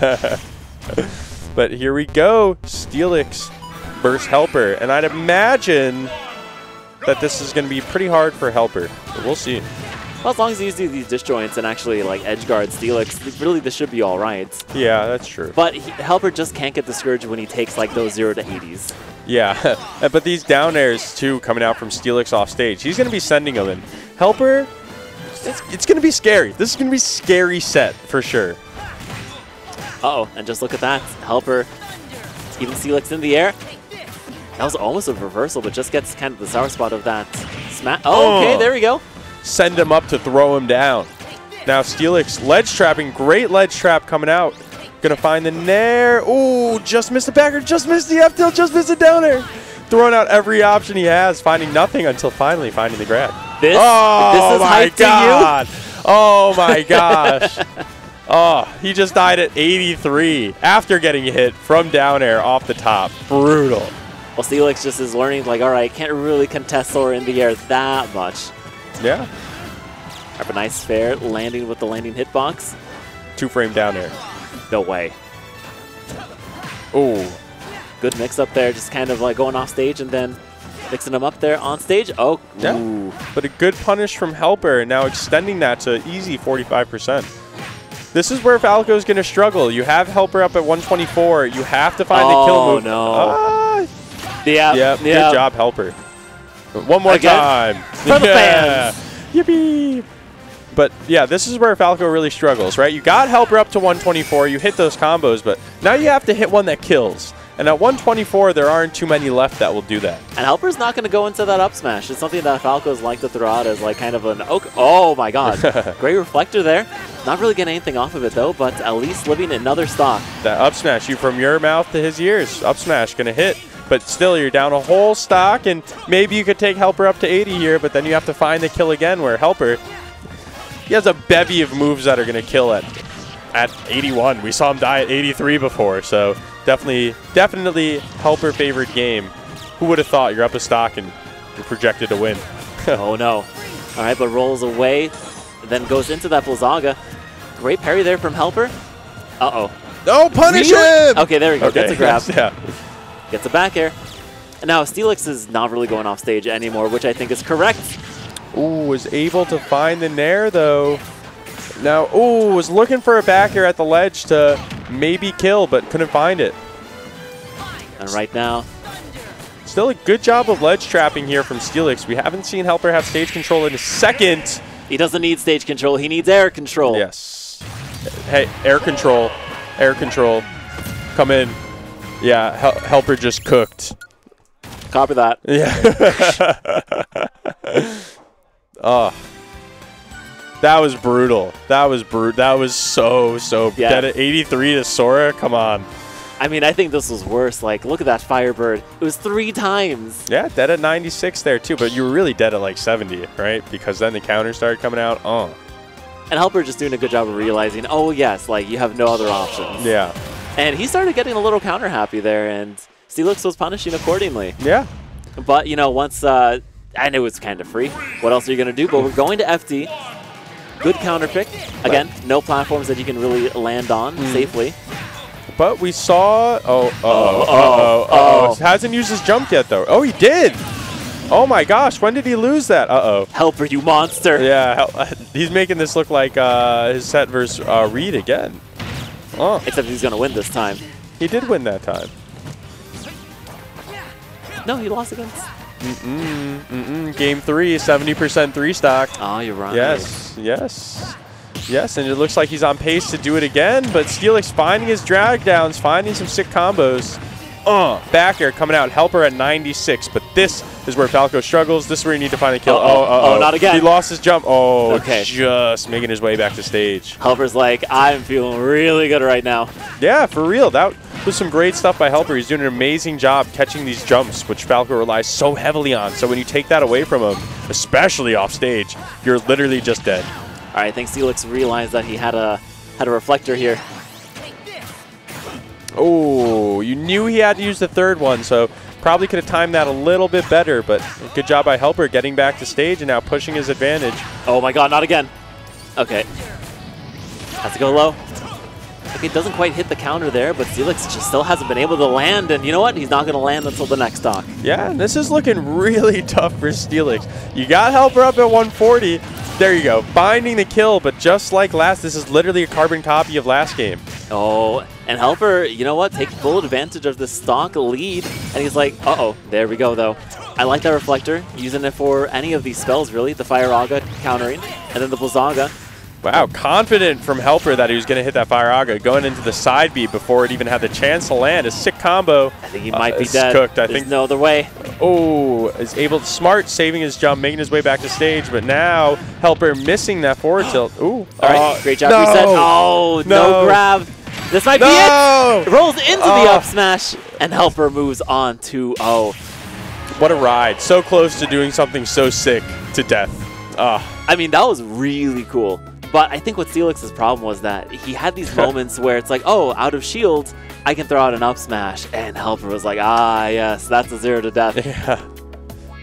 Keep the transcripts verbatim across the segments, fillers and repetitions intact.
But here we go. Steelix versus HelpR. And I'd imagine that this is going to be pretty hard for HelpR. But we'll see. Well, as long as you do these disjoints and actually like edge guard Steelix, really this should be all right. Yeah, that's true. But he, HelpR just can't get discouraged when he takes like those zero to eighties. Yeah, but these down airs too coming out from Steelix off stage. He's going to be sending them in. HelpR, it's, it's going to be scary. This is going to be a scary set for sure. Uh-oh, and just look at that. HelpR, even Steelix in the air. That was almost a reversal, but just gets kind of the sour spot of that smash. Oh, okay, there we go. Send him up to throw him down. Now Steelix ledge trapping. Great ledge trap coming out. Gonna find the nair. Ooh, just missed the backer. Just missed the F tilt. Just missed the down air. Throwing out every option he has. Finding nothing until finally finding the grab. This, oh, this is my god. Oh my gosh. Oh, he just died at eighty-three after getting hit from down air off the top. Brutal. Well, Steelix just is learning like, all right, can't really contest Sora in the air that much. Yeah. Have a nice fair landing with the landing hitbox. Two frame down air. No way. Oh. Good mix up there. Just kind of like going off stage and then mixing them up there on stage. Oh. Yeah. Ooh. But a good punish from HelpR and now extending that to easy forty-five percent. This is where Falco is going to struggle. You have HelpR up at one twenty-four. You have to find oh, the kill move. Oh, no. Ah. Yeah. Yep. Yep. Good job, HelpR. One more Again? time. For the yeah. fans. Yippee. But yeah, this is where Falco really struggles, right? You got HelpR up to one twenty-four, you hit those combos, but now you have to hit one that kills. And at one twenty-four, there aren't too many left that will do that. And HelpR's not going to go into that up smash. It's something that Falco's like to throw out as like kind of an, okay. Oh my god, great reflector there. Not really getting anything off of it though, but at least living another stock. That up smash, you from your mouth to his ears. Up smash, going to hit. But still, you're down a whole stock, and maybe you could take HelpR up to eighty here, but then you have to find the kill again where HelpR... He has a bevy of moves that are going to kill at at eighty-one. We saw him die at eighty-three before, so definitely, definitely HelpR favored game. Who would have thought you're up a stock and you're projected to win? Oh no! All right, but rolls away, then goes into that Blazaga. Great parry there from HelpR. Uh oh! No, punish really? him! Okay, there we go. Okay. Gets a grab. Yeah. Gets a back air. And now Steelix is not really going off stage anymore, which I think is correct. Ooh, was able to find the nair, though. Now, ooh, was looking for a back air at the ledge to maybe kill, but couldn't find it. And right now... Still a good job of ledge trapping here from Steelix. We haven't seen HelpR have stage control in a second. He doesn't need stage control. He needs air control. Yes. Hey, air control. Air control. Come in. Yeah, Hel HelpR just cooked. Copy that. Yeah. Oh, that was brutal. That was brutal. That was so, so yeah. That at eighty-three to Sora, come on. I mean, I think this was worse. Like, look at that Firebird. It was three times. Yeah, dead at ninety-six there, too. But you were really dead at, like, seventy, right? Because then the counter started coming out. Oh. And HelpR just doing a good job of realizing, oh, yes, like, you have no other options. Yeah. And he started getting a little counter happy there, and Steelix was punishing accordingly. Yeah. But, you know, once... Uh, I knew it was kind of free. What else are you going to do? But we're going to F T. Good counter pick. Again, no platforms that you can really land on mm. safely. But we saw... Oh, uh-oh, oh, uh-oh, uh-oh. Hasn't used his jump yet, though. Oh, he did. Oh, my gosh. When did he lose that? Uh-oh. HelpR, you monster. Yeah. He's making this look like uh, his set versus uh, Reed again. Oh. Except he's going to win this time. He did win that time. No, he lost against... Mm-mm, mm-mm. Game three, seventy percent three stock. Oh, you're right. Yes, yes, yes. And it looks like he's on pace to do it again, but Steelix finding his drag downs, finding some sick combos. Uh, back air coming out. HelpR at ninety-six, but this is where Falco struggles. This is where you need to find a kill. Uh-oh. Oh, uh-oh. Oh, not again. He lost his jump. Oh, okay. Just making his way back to stage. HelpR's like, I'm feeling really good right now. Yeah, for real. That was some great stuff by HelpR. He's doing an amazing job catching these jumps, which Falco relies so heavily on. So when you take that away from him, especially off stage, you're literally just dead. All right, I think Steelix realized that he had a had a reflector here. Oh, you knew he had to use the third one, so probably could have timed that a little bit better, but good job by HelpR getting back to stage and now pushing his advantage. Oh my god, not again. Okay. Has to go low. Okay, doesn't quite hit the counter there, but Steelix just still hasn't been able to land, and you know what? He's not going to land until the next stock. Yeah, this is looking really tough for Steelix. You got HelpR up at one forty. There you go, finding the kill, but just like last, this is literally a carbon copy of last game. Oh, and HelpR, you know what, takes full advantage of the stock lead, and he's like, uh-oh, there we go, though. I like that Reflector, using it for any of these spells, really. The Fireaga countering, and then the Blazaga. Wow, confident from HelpR that he was going to hit that Fireaga, going into the side B before it even had the chance to land. A sick combo. I think he might uh, be dead. Cooked. I There's think no other way. Oh, is able to smart, saving his jump, making his way back to stage, but now HelpR missing that forward tilt. Ooh. All right, uh, great job. No, reset. Oh, no, no grab. This might no. be it. It rolls into uh, the up smash, and HelpR moves on two oh. What a ride. So close to doing something so sick to death. Uh. I mean, that was really cool. But I think what Steelix's problem was that he had these moments where it's like, oh, out of shield, I can throw out an up smash. And HelpR was like, ah, yes, that's a zero to death. Yeah.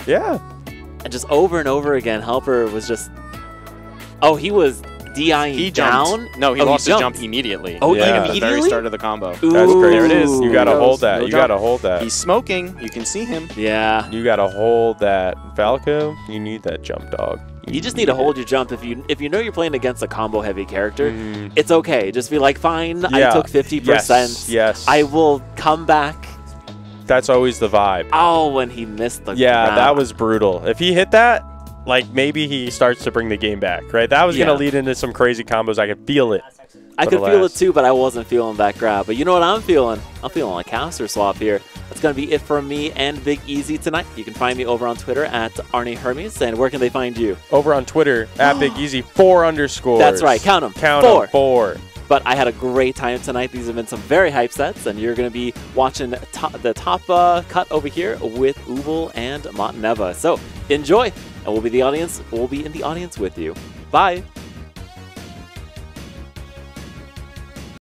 Yeah. And just over and over again, HelpR was just, oh, he was D I-ing he down. No, he oh, lost he his jump immediately. Oh, yeah. Like immediately? At the very start of the combo. Ooh. That's great. There it is. You got to hold that. No you got to hold that. He's smoking. You can see him. Yeah. You got to hold that. Falco, you need that jump, dog. You just need to hold your jump. If you if you know you're playing against a combo-heavy character, mm. it's okay. Just be like, fine, yeah. I took fifty percent. Yes, yes. I will come back. That's always the vibe. Oh, when he missed the Yeah, crap. That was brutal. If he hit that, like, maybe he starts to bring the game back, right? That was yeah. going to lead into some crazy combos. I could feel it. I could feel it, too, but I wasn't feeling that grab. But you know what I'm feeling? I'm feeling like caster swap here. That's going to be it for me and Big Easy tonight. You can find me over on Twitter at Arnie Hermes. And where can they find you? Over on Twitter at Big Easy, four underscores. That's right. Count them. Count them. Four. But I had a great time tonight. These have been some very hype sets. And you're going to be watching top, the top uh, cut over here with Ubel and Montaneva. So enjoy. And we'll be the audience. We'll be in the audience with you. Bye.